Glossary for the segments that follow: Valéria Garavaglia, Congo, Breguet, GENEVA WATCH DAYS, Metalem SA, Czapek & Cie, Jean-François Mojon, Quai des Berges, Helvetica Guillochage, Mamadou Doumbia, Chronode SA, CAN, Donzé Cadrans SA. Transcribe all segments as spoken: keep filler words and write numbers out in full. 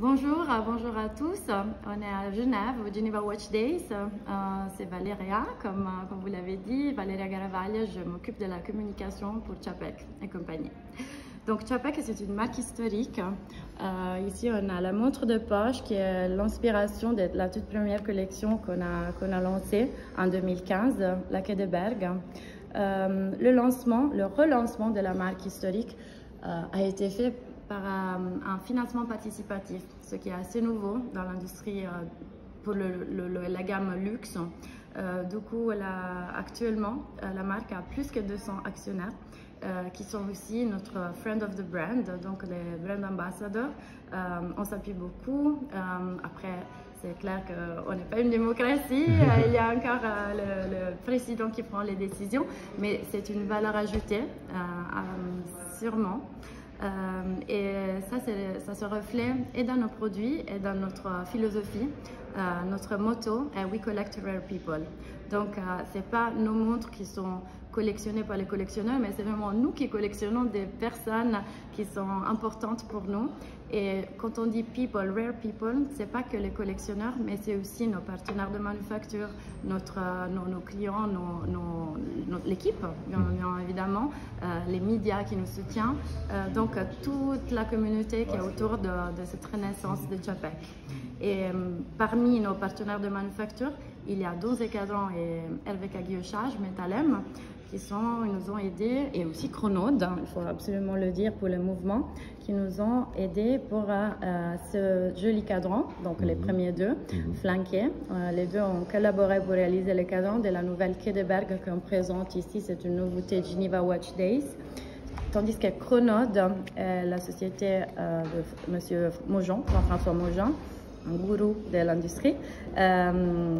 Bonjour, bonjour à tous. On est à Genève au GENEVA Watch Days. C'est Valéria, comme, comme vous l'avez dit, Valéria Garavaglia. Je m'occupe de la communication pour Czapek et compagnie. Donc Czapek, c'est une marque historique. Euh, ici, on a la montre de poche qui est l'inspiration de la toute première collection qu'on a, qu'on a lancée en deux mille quinze, la Quai des Berges. Euh, le lancement, le relancement de la marque historique euh, a été fait par un, un financement participatif, ce qui est assez nouveau dans l'industrie euh, pour le, le, le, la gamme luxe. Euh, du coup, là, actuellement, la marque a plus que deux cents actionnaires euh, qui sont aussi notre friend of the brand, donc les brand ambassadors. Euh, on s'appuie beaucoup. Euh, après, c'est clair qu'on n'est pas une démocratie, il y a encore euh, le, le président qui prend les décisions, mais c'est une valeur ajoutée, euh, euh, sûrement. Euh, et ça, ça se reflète et dans nos produits et dans notre philosophie. Euh, notre motto est « We collect rare people ». Donc, euh, ce n'est pas nos montres qui sont collectionnées par les collectionneurs, mais c'est vraiment nous qui collectionnons des personnes qui sont importantes pour nous. Et quand on dit « people »,« rare people », ce n'est pas que les collectionneurs, mais c'est aussi nos partenaires de manufacture, notre, nos, nos clients, l'équipe, bien, bien évidemment, euh, les médias qui nous soutiennent. Euh, donc, toute la communauté qui est autour de, de cette renaissance de Czapek. Et euh, parmi nos partenaires de manufacture, il y a Donzé Cadrans et Helvetica Guillochage, Metalem, qui sont, ils nous ont aidés, et aussi Chronode, il faut absolument le dire pour le mouvement, qui nous ont aidés pour euh, ce joli cadran, donc les premiers deux, flanqués. Euh, les deux ont collaboré pour réaliser le cadran de la nouvelle Quai des Berges qu'on présente ici, c'est une nouveauté GENEVA Watch Days. Tandis que Chronode, euh, la société euh, de Monsieur Mojon, Jean-François Mojon, un gourou de l'industrie. Euh,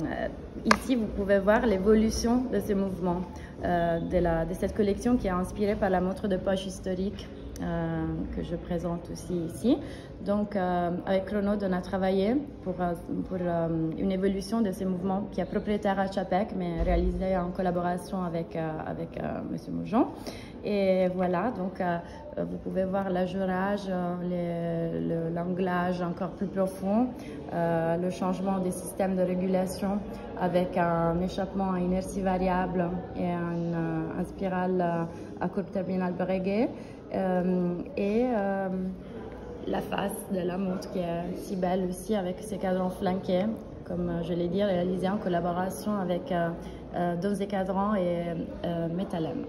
ici, vous pouvez voir l'évolution de ce mouvement, euh, de, la, de cette collection qui est inspirée par la montre de poche historique euh, que je présente aussi ici. Donc, euh, avec Chronode, on a travaillé pour, pour euh, une évolution de ce mouvement qui est propriétaire à Czapek, mais réalisé en collaboration avec, euh, avec euh, Monsieur Mojon. Et voilà, donc euh, vous pouvez voir l'ajourage, euh, l'anglage encore plus profond, euh, le changement des systèmes de régulation avec un échappement à inertie variable et une euh, un spirale euh, à courbe terminale Breguet euh, et euh, la face de la montre qui est si belle aussi avec ses cadrans flanqués, comme je l'ai dit, réalisé en collaboration avec euh, euh, Donzé Cadrans et euh, Metalem.